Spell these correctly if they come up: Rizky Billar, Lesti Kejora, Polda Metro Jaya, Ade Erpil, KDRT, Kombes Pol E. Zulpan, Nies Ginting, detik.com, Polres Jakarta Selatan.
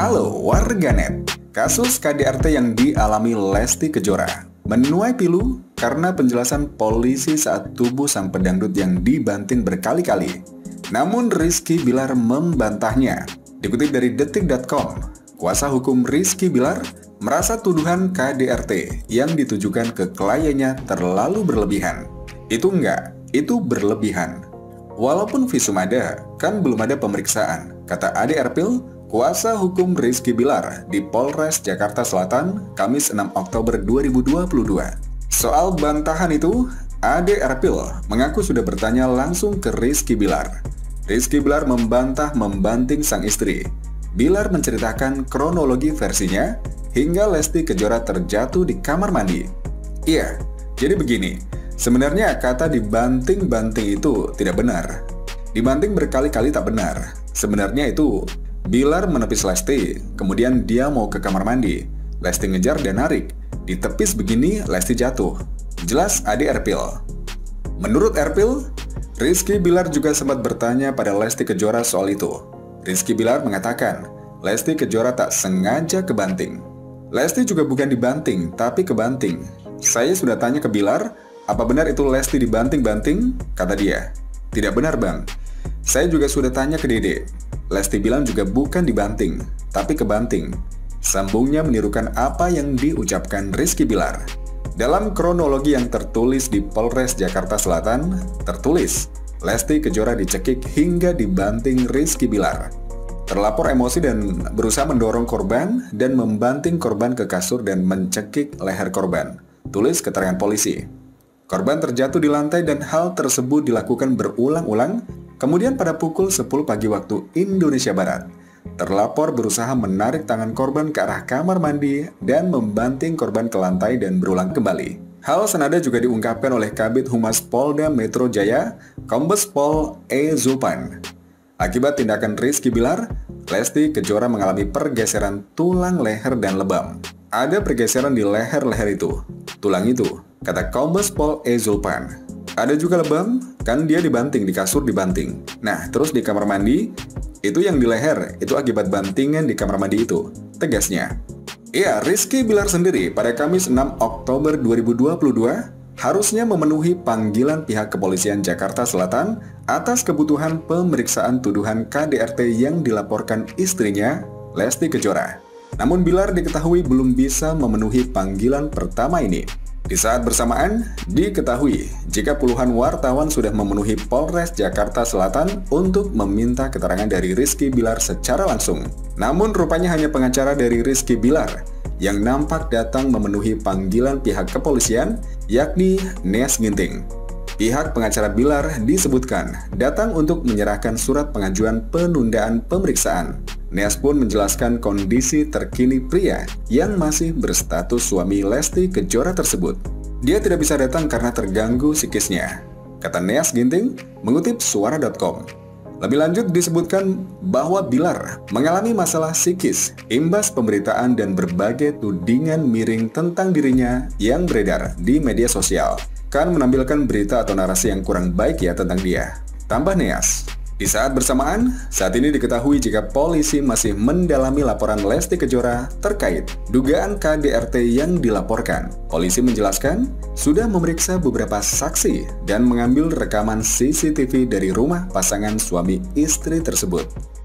Halo warganet, kasus KDRT yang dialami Lesti Kejora menuai pilu karena penjelasan polisi saat tubuh sang pedangdut yang dibanting berkali-kali. Namun Rizky Billar membantahnya. Dikutip dari detik.com, kuasa hukum Rizky Billar merasa tuduhan KDRT yang ditujukan ke kliennya terlalu berlebihan. Itu enggak, itu berlebihan. Walaupun visum ada, kan belum ada pemeriksaan, kata Ade Erpil, kuasa hukum Rizky Billar di Polres Jakarta Selatan, Kamis 6 Oktober 2022. Soal bantahan itu, Ade Erpil mengaku sudah bertanya langsung ke Rizky Billar. Rizky Billar membantah membanting sang istri. Billar menceritakan kronologi versinya hingga Lesti Kejora terjatuh di kamar mandi. Iya, jadi begini. Sebenarnya kata dibanting-banting itu tidak benar. Dibanting berkali-kali tak benar. Sebenarnya itu Billar menepis Lesti, kemudian dia mau ke kamar mandi. Lesti ngejar dan narik. Ditepis begini, Lesti jatuh. Jelas Ade Erpil. Menurut Erpil, Rizky Billar juga sempat bertanya pada Lesti Kejora soal itu. Rizky Billar mengatakan, Lesti Kejora tak sengaja kebanting. Lesti juga bukan dibanting, tapi kebanting. Saya sudah tanya ke Billar, apa benar itu Lesti dibanting-banting? Kata dia, tidak benar bang. Saya juga sudah tanya ke Dede. Lesti bilang juga bukan dibanting, tapi kebanting. Sambungnya menirukan apa yang diucapkan Rizky Billar. Dalam kronologi yang tertulis di Polres Jakarta Selatan, tertulis Lesti Kejora dicekik hingga dibanting Rizky Billar. Terlapor emosi dan berusaha mendorong korban dan membanting korban ke kasur dan mencekik leher korban, tulis keterangan polisi. Korban terjatuh di lantai dan hal tersebut dilakukan berulang-ulang. Kemudian pada pukul 10 pagi waktu Indonesia Barat, terlapor berusaha menarik tangan korban ke arah kamar mandi dan membanting korban ke lantai dan berulang kembali. Hal senada juga diungkapkan oleh Kabid Humas Polda Metro Jaya, Kombes Pol E. Zulpan. Akibat tindakan Rizky Billar, Lesti Kejora mengalami pergeseran tulang leher dan lebam. Ada pergeseran di leher-leher itu, tulang itu, kata Kombes Pol E. Zulpan. Ada juga lebam, kan dia dibanting, di kasur dibanting. Nah, terus di kamar mandi, itu yang di leher, itu akibat bantingan di kamar mandi itu, tegasnya. Iya, Rizky Billar sendiri pada Kamis 6 Oktober 2022 harusnya memenuhi panggilan pihak kepolisian Jakarta Selatan atas kebutuhan pemeriksaan tuduhan KDRT yang dilaporkan istrinya, Lesti Kejora. Namun Billar diketahui belum bisa memenuhi panggilan pertama ini. Di saat bersamaan, diketahui jika puluhan wartawan sudah memenuhi Polres Jakarta Selatan untuk meminta keterangan dari Rizky Billar secara langsung. Namun rupanya hanya pengacara dari Rizky Billar yang nampak datang memenuhi panggilan pihak kepolisian, yakni Nies Ginting. Pihak pengacara Billar disebutkan datang untuk menyerahkan surat pengajuan penundaan pemeriksaan. Nies pun menjelaskan kondisi terkini pria yang masih berstatus suami Lesti Kejora tersebut. Dia tidak bisa datang karena terganggu psikisnya, kata Nies Ginting mengutip suara.com. Lebih lanjut disebutkan bahwa Billar mengalami masalah psikis imbas pemberitaan dan berbagai tudingan miring tentang dirinya yang beredar di media sosial. Kan menampilkan berita atau narasi yang kurang baik ya tentang dia, tambah Nies. Di saat bersamaan, saat ini diketahui jika polisi masih mendalami laporan Lesti Kejora terkait dugaan KDRT yang dilaporkan. Polisi menjelaskan, sudah memeriksa beberapa saksi dan mengambil rekaman CCTV dari rumah pasangan suami istri tersebut.